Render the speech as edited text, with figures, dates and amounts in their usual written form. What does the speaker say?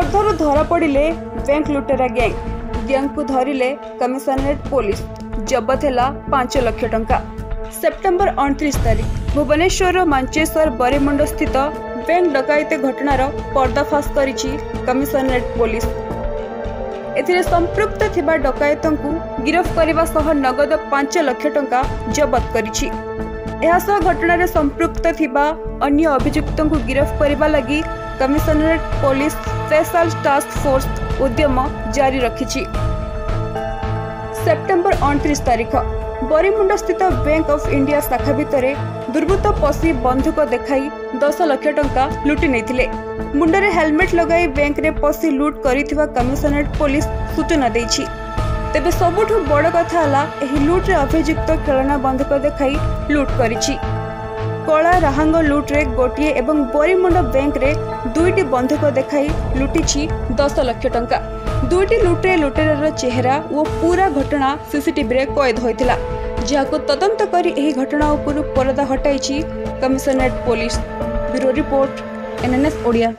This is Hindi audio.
खोरधर धरा पड़े बैंक लुटेरा गैंग को धरले कमिशनरेट पुलिस जबत है 5 लाख टंका। सेप्टेम्बर 29 तारीख भुवनेश्वर मंचेश्वर बरेमुंड स्थित बैंक डकैती घटनार पर्दाफाश कर कमिशनरेट पुलिस एथिरे संपृक्त थिबा डकैतंकु गिरफ्त करिबा सह नगद 5 लाख टंका जबत करिछि। एहा सह घटनारे संपृक्त थिबा अन्य अभियुक्तंकु गिरफ्त करिबा लागि commissionerate police special task force उद्यम जारी रखिछि। सेप्टेम्बर 29 तारीख बरीमुंडा स्थित बैंक ऑफ इंडिया शाखा भितरे दुर्बृत्त पशि बंधुक देखाई 10 लाख टंका लुटि नेथिले। मुंडरे हेलमेट लगाई बैंक रे पशि लुट करिथिबा कमिशनरेट पुलिस सूचना देछि। तेबे सबुठु बड़ कथा हला एही लुट रे अभियुक्त खेलना बंधुक देखाई लुट करिछि। कोला राहांग लुट रे गोटिए एवं बरीमुंडा बैंक रे 2टी बंधुक देखाई लुटिछि 10 लाख टंका। 2टी लुटे लुटेरार चेहरा और पूरा घटना सीसीटीवी रे कैद होइतिला, जहाको तदंत करी एही घटना उपरु पर्दा हटाइछि commissionerate police. Bureau report NNS Odia.